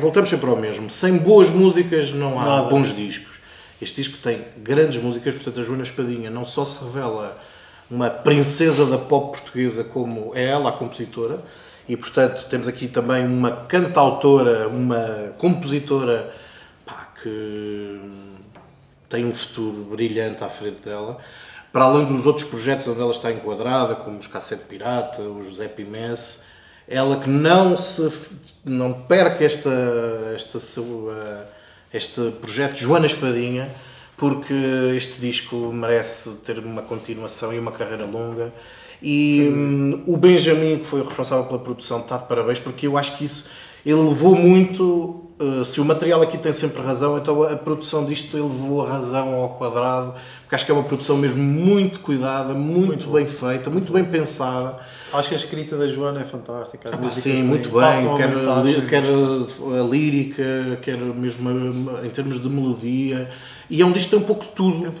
voltamos sempre ao mesmo, sem boas músicas não há bons discos. Este disco tem grandes músicas, portanto a Joana Espadinha não só se revela uma princesa da pop portuguesa como é ela, a compositora, e portanto temos aqui também uma cantautora, uma compositora que tem um futuro brilhante à frente dela, para além dos outros projetos onde ela está enquadrada, como os Cassete Pirata, o José Pimesse, ela que não perca este projeto de Joana Espadinha, porque este disco merece ter uma continuação e uma carreira longa. E o Benjamin, que foi o responsável pela produção, está de parabéns, porque eu acho que isso elevou muito. Se o material aqui tem sempre razão, então a produção disto elevou a razão ao quadrado, porque acho que é uma produção mesmo muito cuidada, muito bem feita, muito bem pensada. Acho que a escrita da Joana é fantástica. Sim, muito bem, quer a lírica, quer mesmo em termos de melodia. E é um disco que tem um pouco de tudo.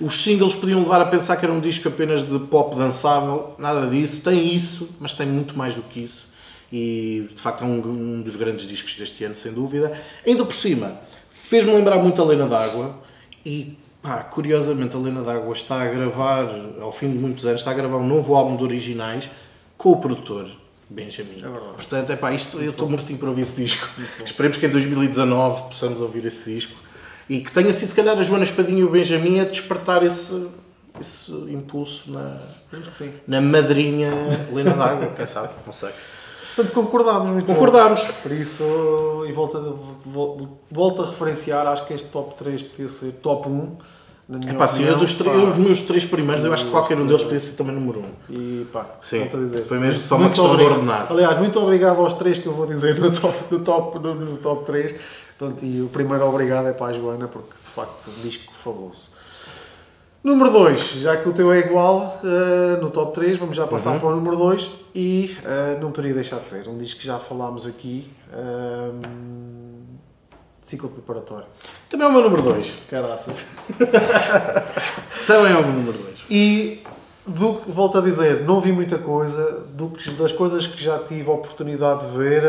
Os singles podiam levar a pensar que era um disco apenas de pop dançável, nada disso. Tem isso, mas tem muito mais do que isso. E de facto é um dos grandes discos deste ano, sem dúvida. Ainda por cima, fez-me lembrar muito a Lena d'água. E pá, curiosamente a Lena d'água está a gravar, ao fim de muitos anos, está a gravar um novo álbum de originais com o produtor Benjamin. É verdade. Portanto, é pá, eu estou mortinho para ouvir esse disco. Esperemos que em 2019 possamos ouvir esse disco. E que tenha sido, se calhar, a Joana Espadinha e o Benjamin a despertar esse impulso na madrinha Lena d'água, quem sabe, não sei. Portanto, concordámos muito. Concordámos. Bom. Por isso, e volto a referenciar, acho que este top 3 podia ser top 1. É pá, sim, os meus 3 primeiros, eu acho que qualquer um deles podia ser também número 1. E pá, volto a dizer. Foi mesmo só uma questão de ordenar. Aliás, muito obrigado aos 3 que eu vou dizer no top 3. Portanto, e o primeiro obrigado é para a Joana, porque de facto um disco fabuloso. Número 2, já que o teu é igual, no top 3, vamos já passar para o número 2 e não poderia deixar de ser um disco que já falámos aqui, ciclo preparatório. Também é o meu número 2. Caraças. Também é o meu número 2. E, volto a dizer, não vi muita coisa, das coisas que já tive a oportunidade de ver,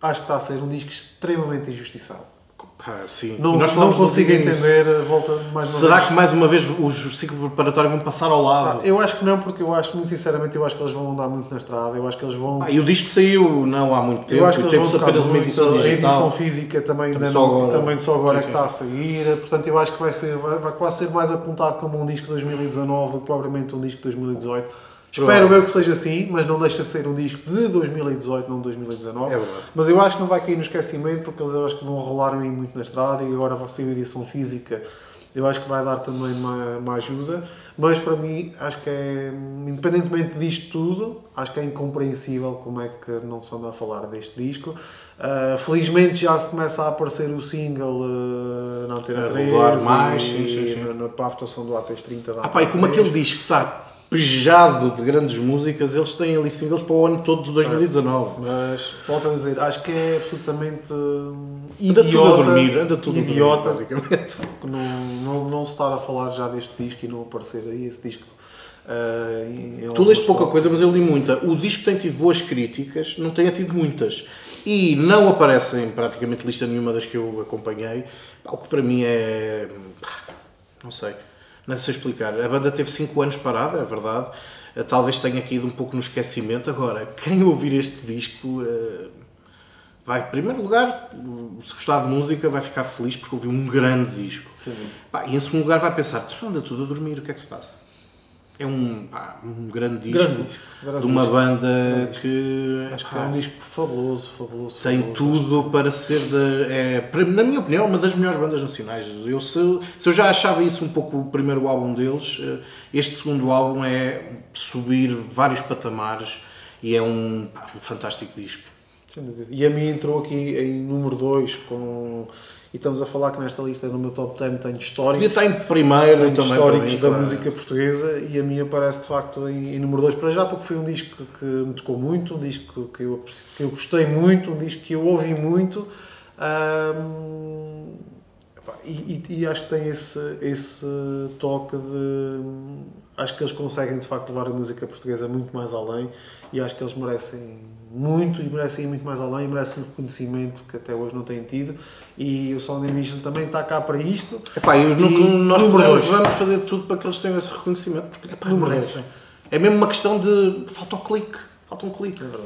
acho que está a ser um disco extremamente injustiçado. Ah, sim. Não consigo entender. Volta mais uma vez. Será que mais uma vez os ciclos preparatórios vão passar ao lado? Eu acho que não, porque eu acho, muito sinceramente, eu acho que eles vão andar muito na estrada. Eu acho que eles vão... e o disco saiu não há muito tempo. Eu acho que teve apenas uma edição digital. A edição física também só agora é que está a sair. Portanto, eu acho que vai quase ser mais apontado como um disco de 2019 do que propriamente um disco de 2018. Espero eu que seja assim, mas não deixa de ser um disco de 2018, não de 2019. É verdade. Mas eu acho que não vai cair no esquecimento, porque eles acho que vão rolar aí muito na estrada e agora vai ser uma edição física. Eu acho que vai dar também uma ajuda. Mas para mim, acho que é, independentemente disto tudo, acho que é incompreensível como é que não se anda a falar deste disco. Felizmente já se começa a aparecer o single na Antena 3 para a votação do AT30 da Antena 3. E como aquele disco está pejado de grandes músicas, eles têm ali singles para o ano todo de 2019. Mas, volto a dizer, acho que é absolutamente idiota, basicamente. Não se estar a falar já deste disco e não aparecer aí esse disco. Tu leste pouca coisa, mas eu li muita. O disco tem tido boas críticas, não tem tido muitas. E não aparecem praticamente lista nenhuma das que eu acompanhei. O que para mim é... não sei. Não sei explicar. A banda teve 5 anos parada, é verdade. Talvez tenha caído um pouco no esquecimento. Agora, quem ouvir este disco vai, em primeiro lugar, se gostar de música, vai ficar feliz porque ouviu um grande disco. E em segundo lugar vai pensar, anda tudo a dormir, o que é que se passa? É um grande disco de uma banda que... acho que é um disco fabuloso. Tem tudo para ser, na minha opinião, uma das melhores bandas nacionais. Se eu já achava isso um pouco o primeiro álbum deles, este segundo álbum é subir vários patamares e é um fantástico disco. E a mim entrou aqui em número 2 com... E estamos a falar que nesta lista, no meu top 10, tenho históricos. Devia estar em primeiro também. Históricos mim, da música portuguesa, e a minha aparece de facto em número 2 para já, porque foi um disco que me tocou muito, um disco que eu gostei muito, um disco que eu ouvi muito. E acho que tem esse toque de... Acho que eles conseguem de facto levar a música portuguesa muito mais além, e acho que eles merecem... merecem ir muito mais além, merecem reconhecimento que até hoje não têm tido, e o Sound & Vision também está cá para isto. Nós vamos fazer tudo para que eles tenham esse reconhecimento, porque não merecem. É mesmo uma questão de... falta um clique. É verdade.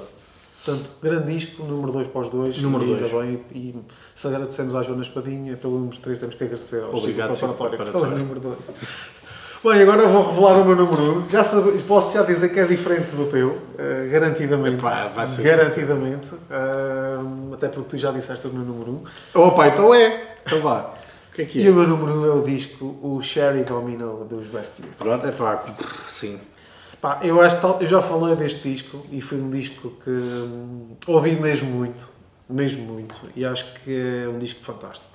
Portanto, grande disco, número 2 para os dois. Número 2. E se agradecemos à Joana Espadinha, pelo número 3 temos que agradecer ao Chico Paparatório pelo número 2. Bem, agora vou revelar o meu número 1. Posso já dizer que é diferente do teu, garantidamente. Epá, vai ser garantidamente. Até porque tu já disseste o meu número 1. Opa, então é. Então vá. O que é que é? E o meu número 1 é o disco, o Cherry Domino dos Best Youth. Pronto, é pá, sim. Pá, eu já falei deste disco e foi um disco que ouvi mesmo muito, e acho que é um disco fantástico.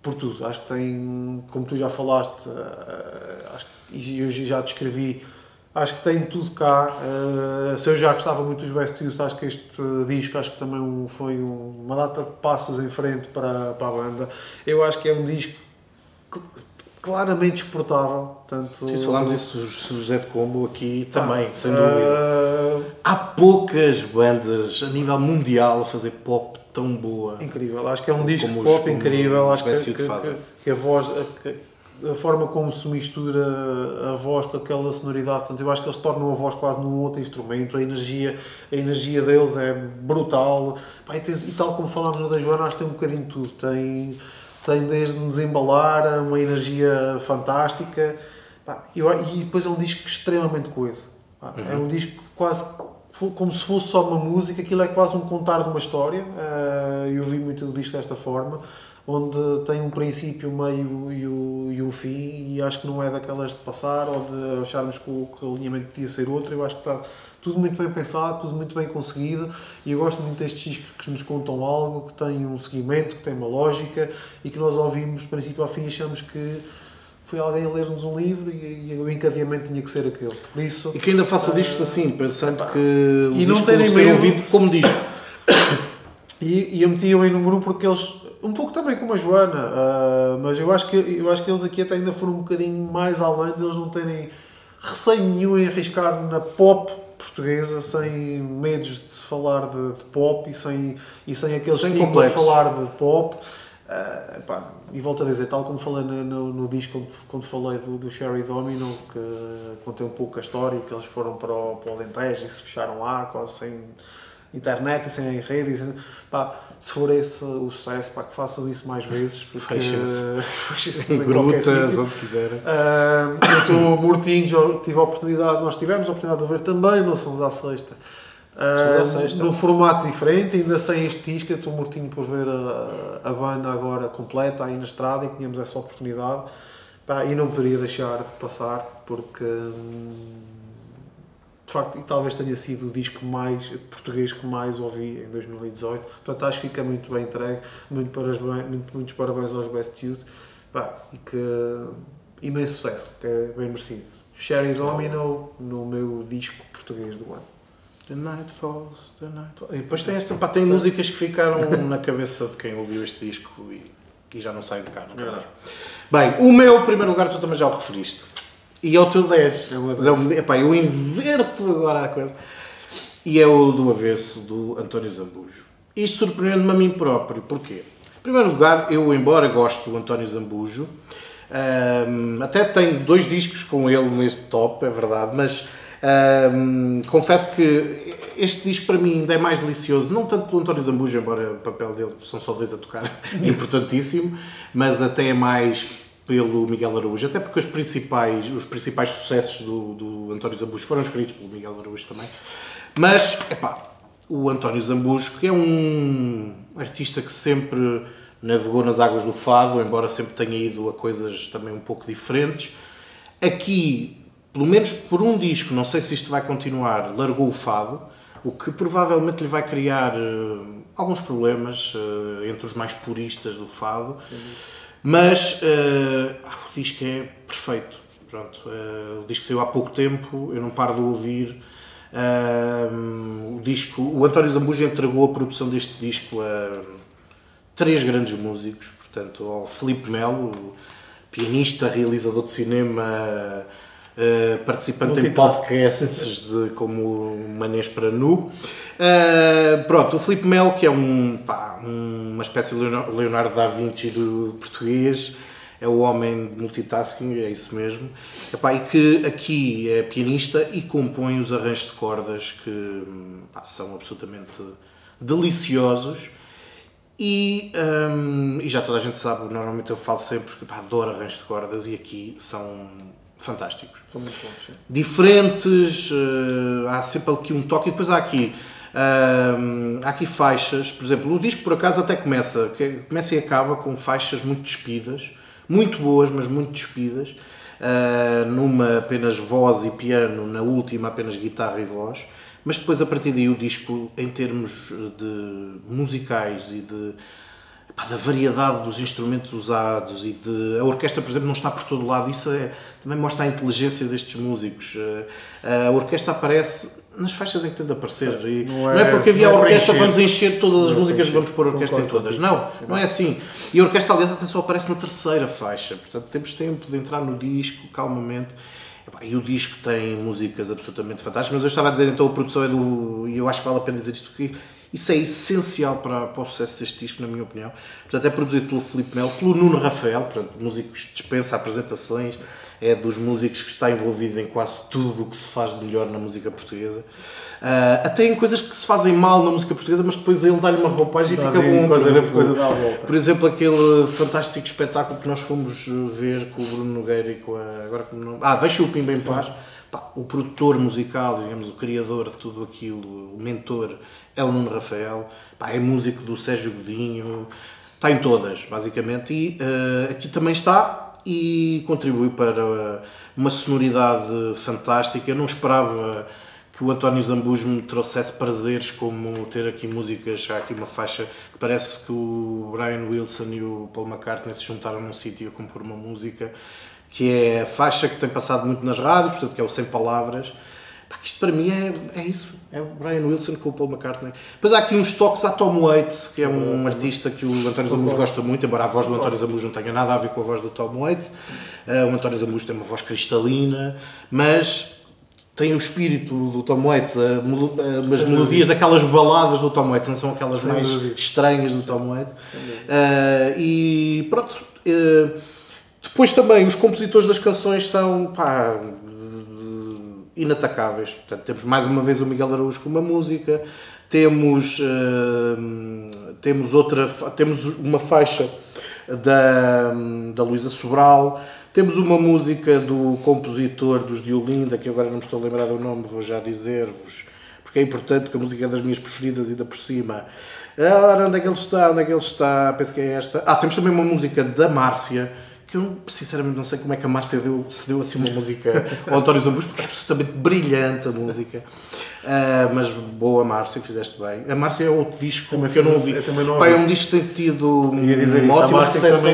Por tudo, acho que tem, como tu já falaste, e eu já descrevi, acho que tem tudo cá. Se eu já gostava muito dos Best Youth, acho que este disco também foi uma data de passos em frente para a banda. Eu acho que é um disco que, claramente exportável, tanto... Sim, falámos isso dos Dead Combo aqui também, sem dúvida. Há poucas bandas a nível mundial a fazer pop tão boa. Incrível, acho que é um disco de pop incrível, acho que a voz, a forma como se mistura a voz com aquela sonoridade, portanto, eu acho que eles tornam a voz quase num outro instrumento, a energia deles é brutal. Pá, e tal como falámos no da Joana, acho que tem um bocadinho de tudo, tem desde desembalar a uma energia fantástica. Pá, e depois é um disco extremamente coeso. Pá, uhum. É um disco quase como se fosse só uma música, aquilo é quase um contar de uma história. Eu vi muito o disco desta forma, onde tem um princípio, um meio e um fim, e acho que não é daquelas de passar ou de acharmos que o alinhamento podia ser outro. Eu acho que está tudo muito bem pensado, tudo muito bem conseguido, e eu gosto muito destes discos que nos contam algo, que tem um seguimento, que tem uma lógica, e que nós ouvimos de princípio ao fim e achamos que foi alguém a ler-nos um livro e o encadeamento tinha que ser aquele. Por isso, e que ainda faça discos assim, pensando que o e disco não terem ser ouvido como disco. E eu meti-o em número 1 porque eles, um pouco também como a Joana, mas eu acho que eles aqui até ainda foram um bocadinho mais além de eles não terem receio nenhum em arriscar na pop portuguesa, sem medos de se falar de pop e sem aquele estigma de falar de pop. Pá, e volto a dizer, tal como falei no disco, quando falei do Cherry Domino, que contei um pouco a história, que eles foram para o Alentejo e se fecharam lá, quase sem internet e sem rede. Pá, se for esse o sucesso, pá, que façam isso mais vezes, porque fechem-se em grutas, onde quiserem. Eu estou mortinho, já tive a oportunidade, nós tivemos a oportunidade de ver também no Sons à Sexta, num formato diferente, ainda sem este disco. Estou mortinho por ver a banda agora completa, aí na estrada, e tínhamos essa oportunidade. Pá, e não poderia deixar de passar, porque... de facto, e talvez tenha sido o disco mais português que mais ouvi em 2018. Portanto, acho que fica muito bem entregue. Muitos parabéns aos Best Youth. Pá, e que imenso sucesso, que é bem merecido. Cherry Domino no meu disco português do ano. The Night Falls, The Night Falls. E depois tem esta, pá, tem músicas que ficaram na cabeça de quem ouviu este disco e já não sai de cá. Bem, o meu primeiro lugar tu também já o referiste. E é o teu 10. Epá, eu inverto agora a coisa. E é o do Avesso, do António Zambujo. Isto surpreende-me a mim próprio. Porquê? Em primeiro lugar, eu, embora goste do António Zambujo, até tenho 2 discos com ele neste top, é verdade, mas confesso que este disco para mim ainda é mais delicioso, não tanto do António Zambujo, embora o papel dele são só 2 a tocar, é importantíssimo, mas até é mais... pelo Miguel Araújo, até porque os principais sucessos do António Zambujo foram escritos pelo Miguel Araújo também. Mas, epá, o António Zambujo, que é um artista que sempre navegou nas águas do fado, embora sempre tenha ido a coisas também um pouco diferentes, aqui, pelo menos por um disco, não sei se isto vai continuar, largou o fado, o que provavelmente lhe vai criar alguns problemas entre os mais puristas do fado. Mas o disco é perfeito. Pronto, o disco saiu há pouco tempo, eu não paro de ouvir. O António Zambujo entregou a produção deste disco a 3 grandes músicos, portanto, ao Filipe Melo, pianista, realizador de cinema, participante em podcasts como Manês para Nu. Pronto, o Filipe Melo, que é uma espécie de Leonardo da Vinci do português, é o homem de multitasking, é isso mesmo. Epá, e que aqui é pianista e compõe os arranjos de cordas que pá, são absolutamente deliciosos. E já toda a gente sabe, normalmente eu falo sempre que pá, adoro arranjos de cordas e aqui são fantásticos. São muito bons, sim. Diferentes, há sempre aqui um toque e depois há aqui faixas, por exemplo, o disco por acaso até começa e acaba com faixas muito despidas, muito boas, mas muito despidas, numa apenas voz e piano, na última apenas guitarra e voz. Mas depois, a partir daí, o disco, em termos de musicais e de, pá, da variedade dos instrumentos usados e de... A orquestra, por exemplo, não está por todo lado. Isso é, também mostra a inteligência destes músicos. A orquestra aparece nas faixas em que tem de aparecer. E não é porque havia a orquestra, vamos encher todas as músicas, vamos pôr a orquestra em todas. Não, não é assim. E a orquestra, aliás, até só aparece na terceira faixa. Portanto, temos tempo de entrar no disco, calmamente. E o disco tem músicas absolutamente fantásticas, mas eu estava a dizer, então, a produção é do... E eu acho que vale a pena dizer isto, que isso é essencial para o sucesso deste disco, na minha opinião. Portanto, é produzido pelo Filipe Melo, pelo Nuno Rafael, portanto, músicos dispensa apresentações, é dos músicos que está envolvido em quase tudo o que se faz de melhor na música portuguesa. Até em coisas que se fazem mal na música portuguesa, mas depois ele dá-lhe uma roupagem e fica bom. Por exemplo, aquele fantástico espetáculo que nós fomos ver com o Bruno Nogueira e com a... Agora, Deixa o Pimba em Paz. Pá, o produtor musical, digamos, o criador de tudo aquilo, o mentor, é o Nuno Rafael. Pá, é músico do Sérgio Godinho. Está em todas, basicamente. E aqui também está... e contribui para uma sonoridade fantástica. Eu não esperava que o António Zambujo me trouxesse prazeres como ter aqui músicas, há aqui uma faixa que parece que o Brian Wilson e o Paul McCartney se juntaram num sítio a compor uma música, que é a faixa que tem passado muito nas rádios, portanto que é o Sem Palavras. Isto para mim é isso, é o Brian Wilson com o Paul McCartney. Depois há aqui uns toques à Tom Waits, que é um artista que o António Zambujo gosta muito, embora a voz do António Zambujo não tenha nada a ver com a voz do Tom Waits. O António Zambujo tem uma voz cristalina, mas tem o espírito do Tom Waits, as melodias daquelas baladas do Tom Waits, não são aquelas mais estranhas do Tom Waits. E pronto, depois também os compositores das canções são... pá, inatacáveis. Portanto, temos mais uma vez o Miguel Araújo com uma música, temos uma faixa da Luísa Sobral, temos uma música do compositor dos de Olinda, que agora não me estou a lembrar do nome, vou já dizer-vos, porque é importante, porque a música é das minhas preferidas, ainda por cima. Ora, onde é que ele está? Penso que é esta. Temos também uma música da Márcia, que eu sinceramente não sei como é que a Márcia se deu assim uma música ao António Zambujo, porque é absolutamente brilhante a música. Mas boa Márcia, fizeste bem. A Márcia é outro disco também que eu não ouvi. É um disco que tem tido uma ótima recepção.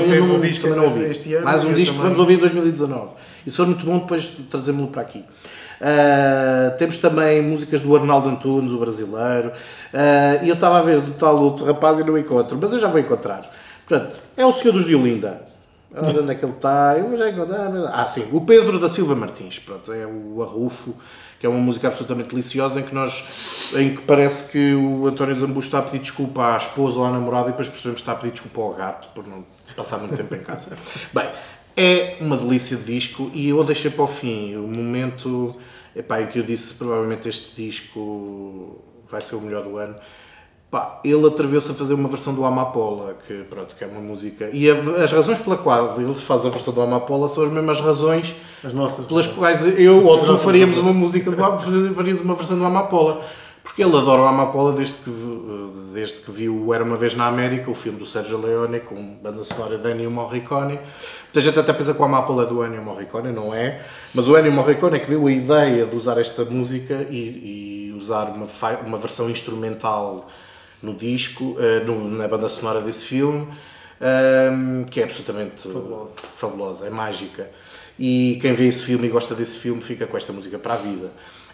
Mais um disco que vamos ouvir em 2019. E foi muito bom depois de trazermos-lo para aqui. Temos também músicas do Arnaldo Antunes, o brasileiro. E eu estava a ver do tal outro rapaz e não encontro, mas eu já vou encontrar. Portanto, é o Senhor dos de Olinda. Onde é que ele está? Eu já encontrei... sim, o Pedro da Silva Martins, pronto, é o Arrufo, que é uma música absolutamente deliciosa, em que parece que o António Zambujo está a pedir desculpa à esposa ou à namorada e depois percebemos que está a pedir desculpa ao gato por não passar muito tempo em casa. Bem, é uma delícia de disco e eu deixei para o fim o momento em que eu disse provavelmente este disco vai ser o melhor do ano. Ele atreveu-se a fazer uma versão do Amapola, que é uma música... E as razões pela qual ele faz a versão do Amapola são as mesmas razões pelas quais eu ou tu faríamos uma versão do Amapola. Porque ele adora o Amapola desde que viu Era Uma Vez na América, o filme do Sérgio Leone, com banda sonora de Ennio Morricone. Muita gente até pensa que o Amapola é do Ennio Morricone, não é? Mas o Ennio Morricone é que deu a ideia de usar esta música e usar uma versão instrumental no disco, na banda sonora desse filme, que é absolutamente fabulosa, é mágica. E quem vê esse filme e gosta desse filme fica com esta música para a vida.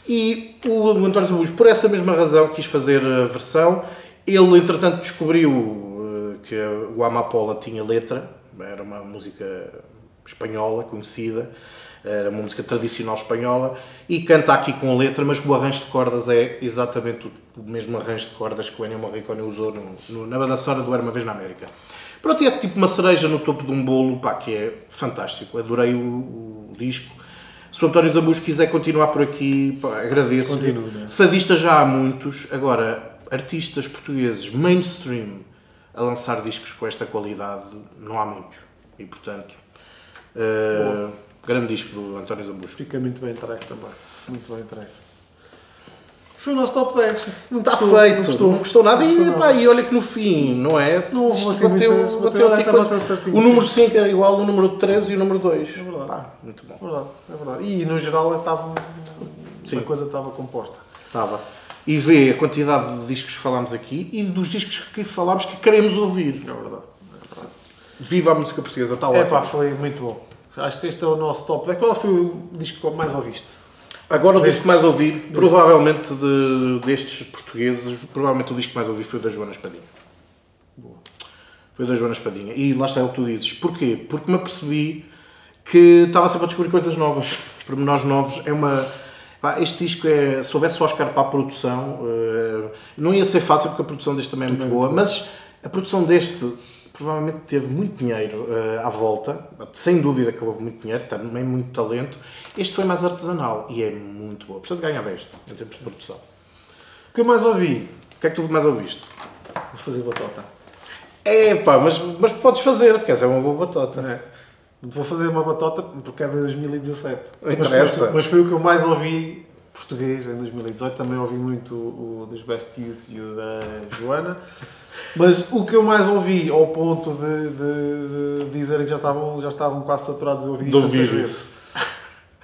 E o António Zambujo, por essa mesma razão, quis fazer a versão. Ele, entretanto, descobriu que o Amapola tinha letra, era uma música espanhola, conhecida, era uma música tradicional espanhola, e canta aqui com letra, mas o arranjo de cordas é exatamente o mesmo arranjo de cordas que o Ennio Morricone usou na banda sonora do Era Uma Vez na América. Pronto, é tipo uma cereja no topo de um bolo, pá, que é fantástico. Adorei o disco. Se o António Zambujo quiser continuar por aqui, pá, agradeço. Continua. Fadistas já há muitos. Agora, artistas portugueses mainstream a lançar discos com esta qualidade, não há muitos. E, portanto, grande disco do António Zambujo. Fica muito bem entregue também. Muito bem entregue. Foi o nosso top 10. Não está feito. Não gostou nada. E, pá, e olha que no fim, não é? Não, assim, bateu certinho. O número 5 era igual ao número 13 e o número 2. É verdade. Pá, muito bom. É verdade. E, no geral, a coisa estava composta. Estava. E vê a quantidade de discos que falámos aqui e dos discos que falámos que queremos ouvir. É verdade. Viva a música portuguesa. Está ótimo. É pá, foi muito bom. Acho que este é o nosso top 10. Qual foi o disco que mais ouviste? Agora o disco que mais ouvi, provavelmente destes portugueses, provavelmente o disco que mais ouvi foi o da Joana Espadinha. Boa. Foi o da Joana Espadinha. E lá está o que tu dizes. Porquê? Porque me apercebi que estava sempre a descobrir coisas novas, pormenores novos. É uma... Este disco é... Se houvesse Oscar para a produção, não ia ser fácil porque a produção deste também é muito boa, mas a produção deste... Provavelmente teve muito dinheiro à volta, sem dúvida que houve muito dinheiro, também muito talento. Este foi mais artesanal e é muito bom. Portanto, ganhava este, em termos de produção. O que eu mais ouvi? O que é que tu mais ouviste? Vou fazer batota. É pá, mas podes fazer, porque essa é uma boa batota. É. Vou fazer uma batota porque é de 2017. Interessa. Mas foi o que eu mais ouvi português em 2018. Também ouvi muito o dos Best Youth e o da Joana. Mas o que eu mais ouvi, ao ponto de dizerem que já estavam quase saturados de ouvir isto vezes,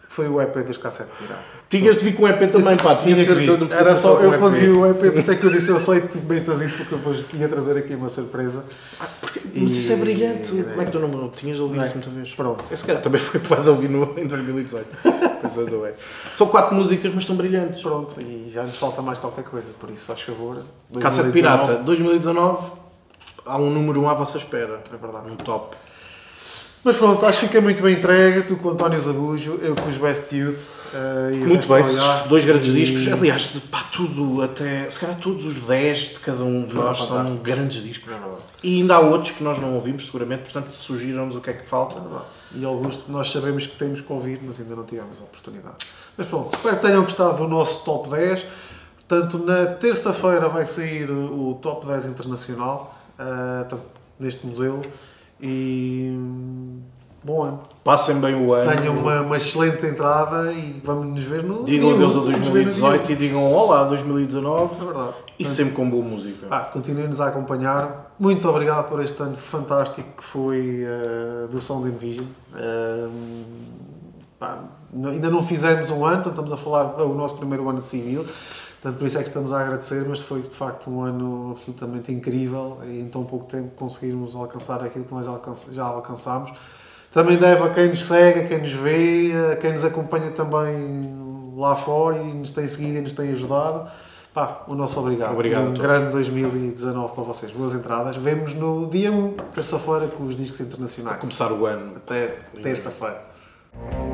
foi o EP das Cassete Pirata. Tinhas de vir com o EP também, pá. Tinha de ser todo. Era só eu quando vi o EP, por isso é que eu disse, eu sei que tu metas isso, porque eu depois tinha de trazer aqui uma surpresa. Mas isso é brilhante. Como é que tu não tinhas de ouvir isso muita vez? Pronto. Esse cara também foi quase a ouvir em 2018. São 4 músicas, mas são brilhantes. Pronto, e já nos falta mais qualquer coisa, por isso, faz favor. Cassete Pirata, 2019, há um número 1 à vossa espera. É verdade. Um top. Mas pronto, acho que fica muito bem entregue, tu com o António Zambujo, eu com os Best Youth. Muito bem, dois grandes discos, aliás, pá, tudo, até, se calhar todos os 10 de cada um de nós são grandes discos. E ainda há outros que nós não ouvimos, seguramente, portanto, sugiram-nos o que é que falta. E alguns que nós sabemos que temos que ouvir, mas ainda não tivemos a oportunidade. Mas pronto, espero que tenham gostado do nosso Top 10. Portanto, na terça-feira vai sair o Top 10 Internacional, neste modelo. E bom ano. Passem bem o ano. Tenham uma excelente entrada e vamos nos ver no... Digam adeus a 2018 e digam olá 2019. É verdade. E sempre com boa música. Continuem-nos a acompanhar. Muito obrigado por este ano fantástico que foi do Sound & Vision. Ainda não fizemos um ano, portanto estamos a falar o nosso primeiro ano de civil. Portanto, por isso é que estamos a agradecer, mas foi de facto um ano absolutamente incrível e em tão pouco tempo conseguirmos alcançar aquilo que nós já alcançámos. Também deve a quem nos segue, a quem nos vê, a quem nos acompanha também lá fora e nos tem seguido e nos tem ajudado. Pá, o nosso obrigado. Obrigado. Um grande 2019 para vocês. Boas entradas. Vemos no dia 1, terça-feira, com os discos internacionais. A começar o ano. Até terça-feira.